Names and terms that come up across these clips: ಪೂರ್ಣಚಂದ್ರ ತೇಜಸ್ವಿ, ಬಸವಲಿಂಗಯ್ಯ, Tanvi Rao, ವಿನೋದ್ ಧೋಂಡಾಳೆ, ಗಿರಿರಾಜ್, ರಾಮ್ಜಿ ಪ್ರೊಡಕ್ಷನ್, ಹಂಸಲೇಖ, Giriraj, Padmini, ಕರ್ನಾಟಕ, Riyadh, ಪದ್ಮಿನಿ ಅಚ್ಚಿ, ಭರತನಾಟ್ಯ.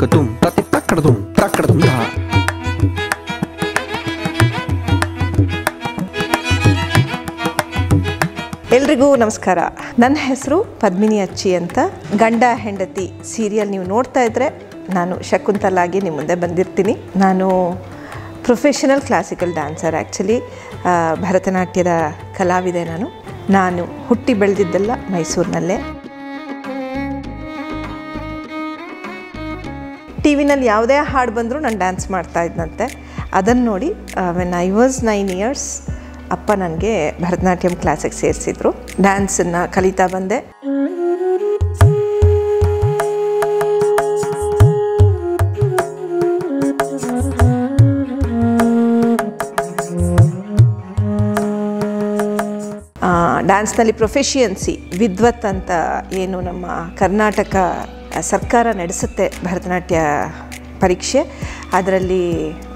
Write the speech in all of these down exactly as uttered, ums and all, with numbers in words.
Takadum, takadum, takadum, takadum. ಎಲ್ರಿಗೂ ನಮಸ್ಕಾರ. ನನ್ನ ಹೆಸರು ಪದ್ಮಿನಿ ಅಚ್ಚಿ ಅಂತ. ಗಂಡ ಹೆಂಡತಿ ಸೀರಿಯಲ್ ನೀವು ನೋಡ್ತಾ ಇದ್ರೆ ನಾನು ಶಕುಂತಲಾಗಿ ನಿಮ್ಮ ಮುಂದೆ ಬಂದಿರ್ತೀನಿ. ನಾನು ಪ್ರೊಫೆಷನಲ್ ಕ್ಲಾಸಿಕಲ್ ಡ್ಯಾನ್ಸರ್. ಆ್ಯಕ್ಚುಲಿ ಭರತನಾಟ್ಯದ ಕಲಾವಿದೆ. ನಾನು ನಾನು ಹುಟ್ಟಿ ಬೆಳೆದಿದ್ದೆಲ್ಲ ಮೈಸೂರಿನಲ್ಲೇ. ಟಿ ವಿನಲ್ಲಿ ಯಾವುದೇ ಹಾಡು ಬಂದರೂ ನಾನು ಡ್ಯಾನ್ಸ್ ಮಾಡ್ತಾ ಇದ್ದಂತೆ. ಅದನ್ನು ನೋಡಿ when I was nine years ಅಪ್ಪ ನನಗೆ ಭರತನಾಟ್ಯಂ ಕ್ಲಾಸಿಗೆ ಸೇರಿಸಿದ್ರು. ಡ್ಯಾನ್ಸನ್ನು ಕಲಿತಾ ಬಂದೆ. ಡ್ಯಾನ್ಸ್ನಲ್ಲಿ ಪ್ರೊಫೆಷಿಯನ್ಸಿ ವಿದ್ವತ್ ಅಂತ ಏನು ನಮ್ಮ ಕರ್ನಾಟಕ ಸರ್ಕಾರ ನಡೆಸುತ್ತೆ ಭರತನಾಟ್ಯ ಪರೀಕ್ಷೆ, ಅದರಲ್ಲಿ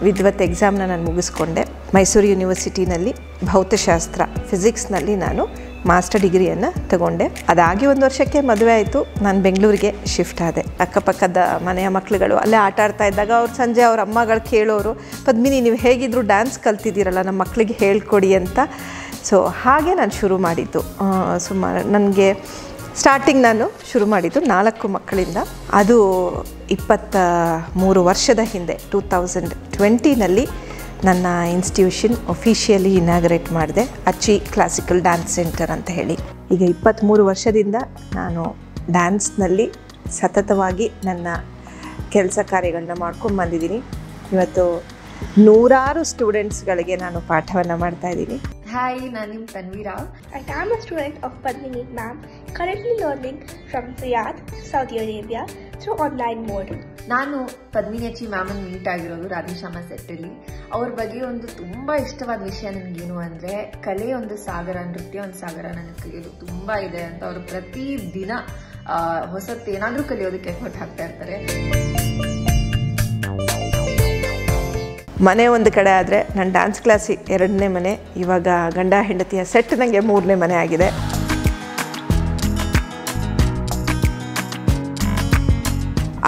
ವಿದ್ವತ್ ಎಕ್ಸಾಮ್ನ ನಾನು ಮುಗಿಸ್ಕೊಂಡೆ. ಮೈಸೂರು ಯೂನಿವರ್ಸಿಟಿನಲ್ಲಿ ಭೌತಶಾಸ್ತ್ರ ಫಿಸಿಕ್ಸ್ನಲ್ಲಿ ನಾನು ಮಾಸ್ಟರ್ ಡಿಗ್ರಿಯನ್ನು ತಗೊಂಡೆ. ಅದಾಗಿ ಒಂದು ವರ್ಷಕ್ಕೆ ಮದುವೆ ಆಯಿತು. ನಾನು ಬೆಂಗಳೂರಿಗೆ ಶಿಫ್ಟ್ ಆದೆ. ಅಕ್ಕಪಕ್ಕದ ಮನೆಯ ಮಕ್ಕಳುಗಳು ಅಲ್ಲೇ ಆಟ ಆಡ್ತಾ ಇದ್ದಾಗ ಅವ್ರು ಸಂಜೆ ಅವ್ರ ಅಮ್ಮಗಳು ಕೇಳೋರು, ಪದ್ಮಿನಿ ನೀವು ಹೇಗಿದ್ರು ಡ್ಯಾನ್ಸ್ ಕಲ್ತಿದ್ದೀರಲ್ಲ, ನಮ್ಮ ಮಕ್ಕಳಿಗೆ ಹೇಳ್ಕೊಡಿ ಅಂತ. ಸೊ ಹಾಗೆ ನಾನು ಶುರು ಮಾಡಿದ್ದು. ಸುಮಾರು ನನಗೆ ಸ್ಟಾರ್ಟಿಂಗ್ ನಾನು ಶುರು ಮಾಡಿದ್ದು ನಾಲ್ಕು ಮಕ್ಕಳಿಂದ. ಅದು ಇಪ್ಪತ್ತ ಮೂರು ವರ್ಷದ ಹಿಂದೆ ಟೂ ತೌಸಂಡ್ ಟ್ವೆಂಟಿನಲ್ಲಿ ನನ್ನ ಇನ್ಸ್ಟಿಟ್ಯೂಷನ್ ಒಫಿಷಿಯಲಿ ಇನಾಗ್ರೇಟ್ ಮಾಡಿದೆ, ಅಚ್ಚಿ ಕ್ಲಾಸಿಕಲ್ ಡ್ಯಾನ್ಸ್ ಸೆಂಟರ್ ಅಂತ ಹೇಳಿ. ಈಗ ಇಪ್ಪತ್ತ್ಮೂರು ವರ್ಷದಿಂದ ನಾನು ಡ್ಯಾನ್ಸ್ನಲ್ಲಿ ಸತತವಾಗಿ ನನ್ನ ಕೆಲಸ ಕಾರ್ಯಗಳನ್ನ ಮಾಡ್ಕೊಂಡು ಬಂದಿದ್ದೀನಿ. ಇವತ್ತು ನೂರಾರು ಸ್ಟೂಡೆಂಟ್ಸ್ಗಳಿಗೆ ನಾನು ಪಾಠವನ್ನು ಮಾಡ್ತಾಯಿದ್ದೀನಿ. Hi, my name is Tanvi Rao and I am a student of Padmini ma'am, currently learning from Riyadh, Saudi Arabia through online mode. ನಾನು ಪದ್ಮಿನಿ ಅಚ್ಚಿ ಮ್ಯಾಮನ್ನು ಮೀಟ್ ಆಗಿರೋದು ರಾಧೇಶ್ಯಾಮ ಸೆಟ್ಟಲ್ಲಿ. ಅವ್ರ ಬಗ್ಗೆ ಒಂದು ತುಂಬ ಇಷ್ಟವಾದ ವಿಷಯ ನನಗೇನು ಅಂದರೆ, ಕಲೆ ಒಂದು ಸಾಗರ, ನೃತ್ಯ ಒಂದು ಸಾಗರ, ನನ್ನ ಕಲಿಯೋದು ತುಂಬ ಇದೆ ಅಂತ ಅವರು ಪ್ರತಿ ದಿನ ಹೊಸತ್ತೇನಾದರೂ ಕಲಿಯೋದಕ್ಕೆ ಎಫರ್ಟ್ ಹಾಕ್ತಾ ಇರ್ತಾರೆ. ಮನೆ ಒಂದು ಕಡೆ ಆದರೆ ನನ್ನ ಡ್ಯಾನ್ಸ್ ಕ್ಲಾಸಿಗೆ ಎರಡನೇ ಮನೆ, ಇವಾಗ ಗಂಡ ಹೆಂಡತಿಯ ಸೆಟ್ ನನಗೆ ಮೂರನೇ ಮನೆ ಆಗಿದೆ.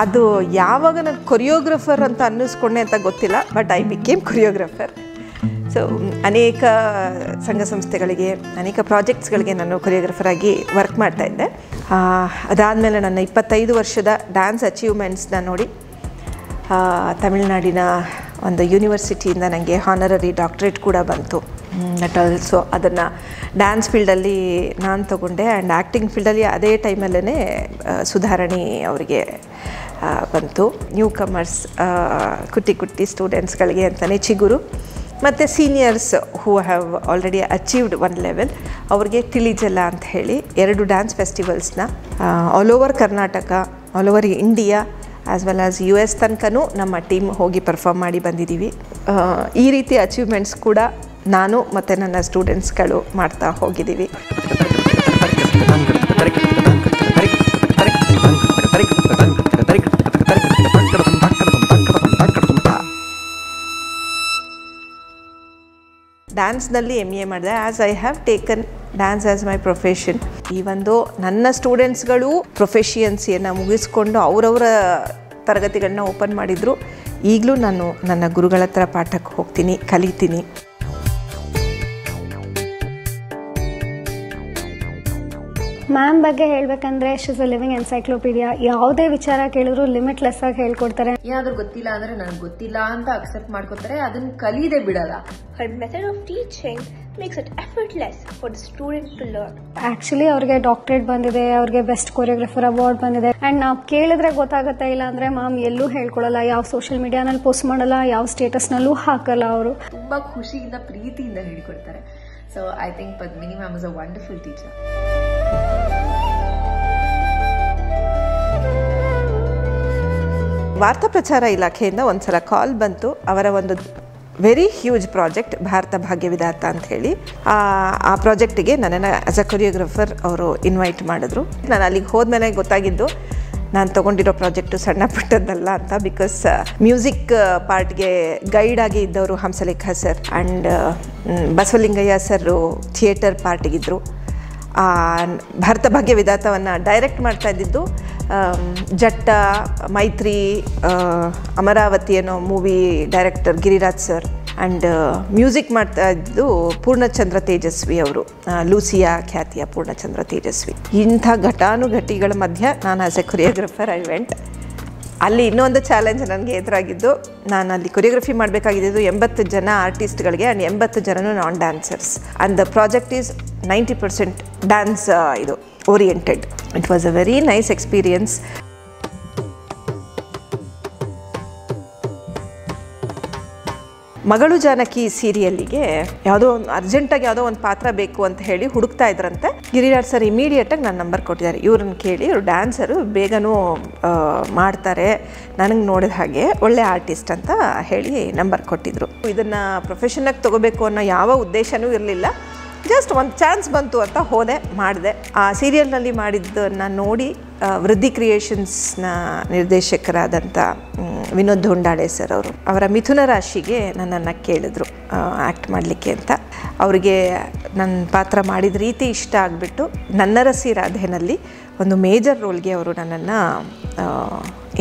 ಅದು ಯಾವಾಗ ನಾನು ಕೊರಿಯೋಗ್ರಫರ್ ಅಂತ ಅನ್ನಿಸ್ಕೊಂಡೆ ಅಂತ ಗೊತ್ತಿಲ್ಲ, but I became choreographer. So ಅನೇಕ ಸಂಘ ಸಂಸ್ಥೆಗಳಿಗೆ, ಅನೇಕ ಪ್ರಾಜೆಕ್ಟ್ಸ್ಗಳಿಗೆ ನಾನು ಕೊರಿಯೋಗ್ರಫರಾಗಿ ವರ್ಕ್ ಮಾಡ್ತಾಯಿದ್ದೆ. ಅದಾದಮೇಲೆ ನನ್ನ ಇಪ್ಪತ್ತೈದು ವರ್ಷದ ಡ್ಯಾನ್ಸ್ ಅಚೀವ್ಮೆಂಟ್ಸ್ನ ನೋಡಿ ತಮಿಳುನಾಡಿನ ಒಂದು ಯೂನಿವರ್ಸಿಟಿಯಿಂದ ನನಗೆ ಹಾನರರಿ ಡಾಕ್ಟ್ರೇಟ್ ಕೂಡ ಬಂತು. ದಟ್ ಆಲ್ಸೋ ಅದನ್ನು ಡ್ಯಾನ್ಸ್ ಫೀಲ್ಡಲ್ಲಿ ನಾನು ತಗೊಂಡೆ ಆ್ಯಂಡ್ ಆ್ಯಕ್ಟಿಂಗ್ ಫೀಲ್ಡಲ್ಲಿ ಅದೇ ಟೈಮಲ್ಲೇ ಸುಧಾರಣಿ ಅವರಿಗೆ ಬಂತು. ನ್ಯೂ ಕಮರ್ಸ್ ಕುಟ್ಟಿ ಕುಟ್ಟಿ ಸ್ಟೂಡೆಂಟ್ಸ್ಗಳಿಗೆ ಅಂತಲೇ ಚಿಗುರು ಮತ್ತು seniors who have already achieved one level ಅವ್ರಿಗೆ ತಿಳಿಜಲ್ಲ ಅಂತ ಹೇಳಿ ಎರಡು ಡ್ಯಾನ್ಸ್ ಫೆಸ್ಟಿವಲ್ಸ್ನ all over ಕರ್ನಾಟಕ, all over India as well as U S ತನಕನೂ ನಮ್ಮ ಟೀಮ್ ಹೋಗಿ ಪರ್ಫಾರ್ಮ್ ಮಾಡಿ ಬಂದಿದ್ದೀವಿ. ಈ ರೀತಿ ಅಚೀವ್ಮೆಂಟ್ಸ್ ಕೂಡ ನಾನು ಮತ್ತು ನನ್ನ ಸ್ಟೂಡೆಂಟ್ಸ್ಗಳು ಮಾಡ್ತಾ ಹೋಗಿದ್ದೀವಿ. ಡ್ಯಾನ್ಸ್ನಲ್ಲಿ ಎಮ್ ಎ ಮಾಡಿದೆ. As I have taken dance as my profession. ಈ ಒಂದು ನನ್ನ ಸ್ಟೂಡೆಂಟ್ಸ್ಗಳು ಪ್ರೊಫೆಷಿಯನ್ಸಿಯನ್ನು ಮುಗಿಸ್ಕೊಂಡು ಅವರವರ ತರಗತಿಗಳನ್ನ ಓಪನ್ ಮಾಡಿದ್ರು. ಈಗಲೂ ನಾನು ನನ್ನ ಗುರುಗಳ ಹತ್ರ ಪಾಠಕ್ಕೆ ಹೋಗ್ತೀನಿ, ಕಲಿತೀನಿ. ಮ್ಯಾಮ್ ಬಗ್ಗೆ ಹೇಳ್ಬೇಕಂದ್ರೆ, ಶೀಸ್ ಅ ಲಿವಿಂಗ್ ಎನ್ಸೈಕ್ಲೋಪೀಡಿಯಾ. ಯಾವುದೇ ವಿಚಾರ ಕೇಳಿದ್ರು ಲಿಮಿಟ್ಲೆಸ್ ಆಗಿ ಹೇಳ್ಕೊಡ್ತಾರೆ. ಏನಾದರೂ ಗೊತ್ತಿಲ್ಲ ಅಂದ್ರೆ ನನಗೆ ಗೊತ್ತಿಲ್ಲ ಅಂತ ಅಕ್ಸೆಪ್ಟ್ ಮಾಡ್ಕೊತಾರೆ, ಅದನ್ನ ಕಲಿಯದೆ ಬಿಡಲ್ಲ. Her method of teaching makes it effortless for the student to learn. Actually ಅವ್ರಿಗೆ ಡಾಕ್ಟರೇಟ್ ಬಂದಿದೆ, ಅವ್ರಿಗೆ ಬೆಸ್ಟ್ ಕೊರಿಯೋಗ್ರಫರ್ ಅವಾರ್ಡ್ ಬಂದಿದೆ. ಅಂಡ್ ನಾವು ಕೇಳಿದ್ರೆ ಗೊತ್ತಾಗುತ್ತೆ, ಇಲ್ಲ ಅಂದ್ರೆ ಮ್ಯಾಮ್ ಎಲ್ಲೂ ಹೇಳ್ಕೊಡಲ್ಲ, ಯಾವ ಸೋಷಿಯಲ್ ಮೀಡಿಯಾನಲ್ಲಿ ಪೋಸ್ಟ್ ಮಾಡಲ್ಲ, ಯಾವ ಸ್ಟೇಟಸ್ನಲ್ಲೂ ಹಾಕಲ್ಲ. ಅವರು ತುಂಬಾ ಖುಷಿಯಿಂದ ಪ್ರೀತಿಯಿಂದ ಹೇಳ್ಕೊಡ್ತಾರೆ. So I think Padmini ma'am is a wonderful teacher. ವಾರ್ತಾ ಪ್ರಚಾರ ಇಲಾಖೆಯಿಂದ ಒಂದು ಸಲ ಕಾಲ್ ಬಂತು. ಅವರ ಒಂದು very huge project Bharat Bhagya Vidhata ಅಂತ ಹೇಳಿ, ಆ ಪ್ರಾಜೆಕ್ಟಿಗೆ ನನ್ನನ್ನು ಆ್ಯಸ್ ಅ ಕೊರಿಯೋಗ್ರಫರ್ ಅವರು ಇನ್ವೈಟ್ ಮಾಡಿದ್ರು. ನಾನು ಅಲ್ಲಿಗೆ ಹೋದ್ಮೇಲೆ ಗೊತ್ತಾಗಿದ್ದು ನಾನು ತೊಗೊಂಡಿರೋ ಪ್ರಾಜೆಕ್ಟು ಸಣ್ಣ ಪುಟ್ಟದ್ದಲ್ಲ ಅಂತ. ಬಿಕಾಸ್ ಮ್ಯೂಸಿಕ್ ಪಾರ್ಟ್ಗೆ ಗೈಡಾಗಿ ಇದ್ದವರು ಹಂಸಲೇಖ sir and ಬಸವಲಿಂಗಯ್ಯ sir theatre ಪಾರ್ಟಿಗಿದ್ದರು. ಭಾರತ ಭಾಗ್ಯ ವಿಧಾತವನ್ನು ಡೈರೆಕ್ಟ್ ಮಾಡ್ತಾ ಇದ್ದಿದ್ದು um, Jatta, Maitri, uh, Amaravati you know, movie director Giriraj sir, and uh, music ಮಾಡ್ತಿದ್ದು ಪೂರ್ಣಚಂದ್ರ ತೇಜಸ್ವಿ ಅವರು, ಲೂಸಿಯಾ ಖ್ಯಾತಿಯ ಪೂರ್ಣಚಂದ್ರ ತೇಜಸ್ವಿ. ಇಂಥ ಘಟಾನುಘಟಿಗಳ ಮಧ್ಯ ನಾನು as a choreographer I went. ಅಲ್ಲಿ ಇನ್ನೊಂದು ಚಾಲೆಂಜ್ ನನಗೆ ಎದುರಾಗಿದ್ದು, ನಾನು ಅಲ್ಲಿ ಕೊರಿಯೋಗ್ರಫಿ ಮಾಡಬೇಕಾಗಿದ್ದು ಎಂಬತ್ತು ಜನ ಆರ್ಟಿಸ್ಟ್ಗಳಿಗೆ ಆ್ಯಂಡ್ ಎಂಬತ್ತು ಜನನು non dancers, and the project is ninety percent dance ಇದು oriented. It was a very nice experience. ಮಗಳು ಜಾನಕಿ ಸೀರಿಯಲ್ಲಿಗೆ ಯಾವುದೋ ಒಂದು ಅರ್ಜೆಂಟಾಗಿ ಯಾವುದೋ ಒಂದು ಪಾತ್ರ ಬೇಕು ಅಂತ ಹೇಳಿ ಹುಡುಕ್ತಾ ಇದ್ರಂತೆ. ಗಿರಿರಾಜ್ ಸರ್ ಇಮಿಡಿಯೇಟಾಗಿ ನನ್ನ ನಂಬರ್ ಕೊಟ್ಟಿದ್ದಾರೆ. ಇವ್ರನ್ನ ಕೇಳಿ, ಇವರು ಡ್ಯಾನ್ಸರು, ಬೇಗನೂ ಮಾಡ್ತಾರೆ, ನನಗೆ ನೋಡಿದ ಹಾಗೆ ಒಳ್ಳೆ ಆರ್ಟಿಸ್ಟ್ ಅಂತ ಹೇಳಿ ನಂಬರ್ ಕೊಟ್ಟಿದ್ದರು. ಇದನ್ನು ಪ್ರೊಫೆಷನ್ನಾಗಿ ತೊಗೋಬೇಕು ಅನ್ನೋ ಯಾವ ಉದ್ದೇಶವೂ ಇರಲಿಲ್ಲ, ಜಸ್ಟ್ ಒಂದು ಚಾನ್ಸ್ ಬಂತು ಅಂತ ಹೋದೆ, ಮಾಡಿದೆ. ಆ ಸೀರಿಯಲ್ನಲ್ಲಿ ಮಾಡಿದ್ದನ್ನು ನೋಡಿ ವೃದ್ಧಿ ಕ್ರಿಯೇಷನ್ಸ್ನ ನಿರ್ದೇಶಕರಾದಂಥ ವಿನೋದ್ ಧೋಂಡಾಳೆ ಸರ್ ಅವರು, ಅವರ ಮಿಥುನ ರಾಶಿಗೆ ನನ್ನನ್ನು ಕೇಳಿದ್ರು ಆ್ಯಕ್ಟ್ ಮಾಡಲಿಕ್ಕೆ ಅಂತ. ಅವರಿಗೆ ನನ್ನ ಪಾತ್ರ ಮಾಡಿದ ರೀತಿ ಇಷ್ಟ ಆಗಿಬಿಟ್ಟು ನನ್ನರಸಿ ರಾಧೆನಲ್ಲಿ ಒಂದು ಮೇಜರ್ ರೋಲ್ಗೆ ಅವರು ನನ್ನನ್ನು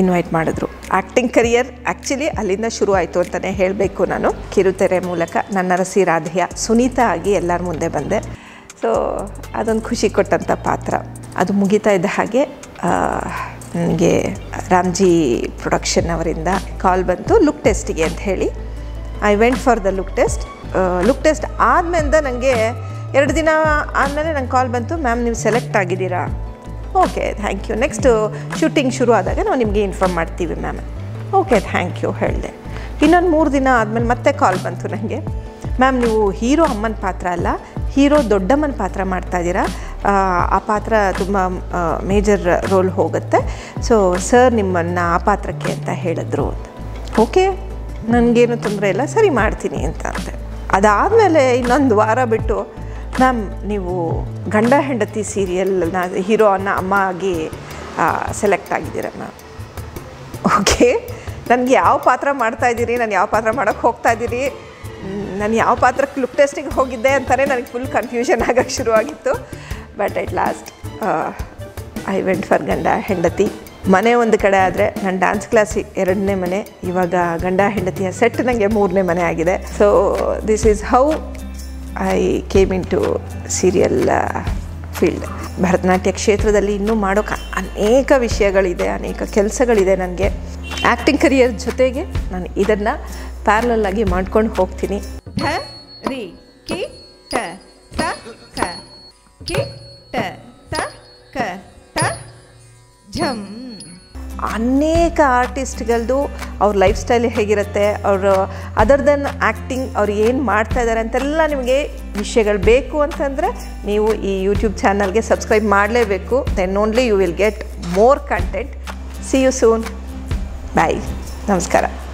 ಇನ್ವೈಟ್ ಮಾಡಿದ್ರು. ಆ್ಯಕ್ಟಿಂಗ್ ಕರಿಯರ್ ಆ್ಯಕ್ಚುಲಿ ಅಲ್ಲಿಂದ ಶುರು ಆಯಿತು ಅಂತಲೇ ಹೇಳಬೇಕು. ನಾನು ಕಿರುತೆರೆ ಮೂಲಕ ನನ್ನರಸಿ ರಾಧೆಯ ಸುನೀತಾ ಆಗಿ ಎಲ್ಲರ ಮುಂದೆ ಬಂದೆ. ಸೊ ಅದೊಂದು ಖುಷಿ ಕೊಟ್ಟಂಥ ಪಾತ್ರ. ಅದು ಮುಗಿತಾ ಇದ್ದ ಹಾಗೆ ನನಗೆ ರಾಮ್ಜಿ ಪ್ರೊಡಕ್ಷನ್ ಅವರಿಂದ ಕಾಲ್ ಬಂತು ಲುಕ್ ಟೆಸ್ಟಿಗೆ ಅಂತ ಹೇಳಿ. I went for the look test. Look test ಆದಮೇಲಿಂದ ನನಗೆ ಎರಡು ದಿನ ಆದಮೇಲೆ ನಂಗೆ ಕಾಲ್ ಬಂತು, ಮ್ಯಾಮ್ ನೀವು ಸೆಲೆಕ್ಟ್ ಆಗಿದ್ದೀರಾ, okay thank you, next shooting ಶುರು ಆದಾಗ ನಾವು ನಿಮಗೆ ಇನ್ಫಾರ್ಮ್ ಮಾಡ್ತೀವಿ ಮ್ಯಾಮ್, ಓಕೆ ಥ್ಯಾಂಕ್ ಯು ಹೇಳಿದೆ. ಇನ್ನೊಂದು ಮೂರು ದಿನ ಆದಮೇಲೆ ಮತ್ತೆ ಕಾಲ್ ಬಂತು ನನಗೆ, ಮ್ಯಾಮ್ ನೀವು ಹೀರೋ ಅಮ್ಮನ ಪಾತ್ರ ಅಲ್ಲ, ಹೀರೋ ದೊಡ್ಡಮ್ಮನ ಪಾತ್ರ ಮಾಡ್ತಾಯಿದ್ದೀರಾ, ಆ ಪಾತ್ರ ತುಂಬ ಮೇಜರ್ ರೋಲ್ ಹೋಗುತ್ತೆ, ಸೊ ಸರ್ ನಿಮ್ಮನ್ನು ಆ ಪಾತ್ರಕ್ಕೆ ಅಂತ ಹೇಳಿದ್ರು ಅಂತ. ಓಕೆ ನನಗೇನು ತೊಂದರೆ ಇಲ್ಲ, ಸರಿ ಮಾಡ್ತೀನಿ ಅಂತ ಅಂತೆ. ಅದಾದಮೇಲೆ ಇನ್ನೊಂದು ವಾರ ಬಿಟ್ಟು, ಮ್ಯಾಮ್ ನೀವು ಗಂಡ ಹೆಂಡತಿ ಸೀರಿಯಲ್ನ ಹೀರೋ ಅನ್ನೋ ಅಮ್ಮ ಆಗಿ ಸೆಲೆಕ್ಟ್ ಆಗಿದ್ದೀರ ಮ್ಯಾಮ್. ಓಕೆ ನನಗೆ ಯಾವ ಪಾತ್ರ ಮಾಡ್ತಾಯಿದ್ದೀರಿ, ನಾನು ಯಾವ ಪಾತ್ರ ಮಾಡೋಕ್ಕೆ ಹೋಗ್ತಾಯಿದ್ದೀರಿ, ನಾನು ಯಾವ ಪಾತ್ರಕ್ಕೆ ಲುಕ್ ಟೆಸ್ಟಿಗೆ ಹೋಗಿದ್ದೆ ಅಂತಲೇ ನನಗೆ ಫುಲ್ ಕನ್ಫ್ಯೂಷನ್ ಆಗೋಕ್ಕೆ ಶುರುವಾಗಿತ್ತು. But at last I went for ಗಂಡ ಹೆಂಡತಿ. ಮನೆ ಒಂದು ಕಡೆ ಆದರೆ ನನ್ನ ಡ್ಯಾನ್ಸ್ ಕ್ಲಾಸ್ ಎರಡನೇ ಮನೆ, ಇವಾಗ ಗಂಡ ಹೆಂಡತಿಯ ಸೆಟ್ ನನಗೆ ಮೂರನೇ ಮನೆ ಆಗಿದೆ. So this is how I came in to serial field. ಭರತನಾಟ್ಯ ಕ್ಷೇತ್ರದಲ್ಲಿ ಇನ್ನೂ ಮಾಡೋಕೆ ಅನೇಕ ವಿಷಯಗಳಿದೆ, ಅನೇಕ ಕೆಲಸಗಳಿದೆ ನನಗೆ. ಆ್ಯಕ್ಟಿಂಗ್ ಕರಿಯರ್ ಜೊತೆಗೆ ನಾನು ಇದನ್ನು ಪ್ಯಾರಲಲ್ ಆಗಿ ಮಾಡ್ಕೊಂಡು ಹೋಗ್ತೀನಿ. ಢ ರಿ ಕಿ ಟ ತ ಕ ಕಿ ಟ ತ ಕ ತ ಝಂ. ಅನೇಕ ಆರ್ಟಿಸ್ಟ್ಗಳದ್ದು ಅವ್ರ ಲೈಫ್ ಸ್ಟೈಲ್ ಹೇಗಿರುತ್ತೆ, ಅವರು ಅದರ್ ದೆನ್ ಆ್ಯಕ್ಟಿಂಗ್ ಅವ್ರು ಏನು ಮಾಡ್ತಾ ಇದ್ದಾರೆ ಅಂತೆಲ್ಲ ನಿಮಗೆ ವಿಷಯಗಳು ಬೇಕು ಅಂತಂದರೆ ನೀವು ಈ ಯೂಟ್ಯೂಬ್ ಚಾನಲ್ಗೆ ಸಬ್ಸ್ಕ್ರೈಬ್ ಮಾಡಲೇಬೇಕು. Then only you will get more content. See you soon. Bye. ನಮಸ್ಕಾರ.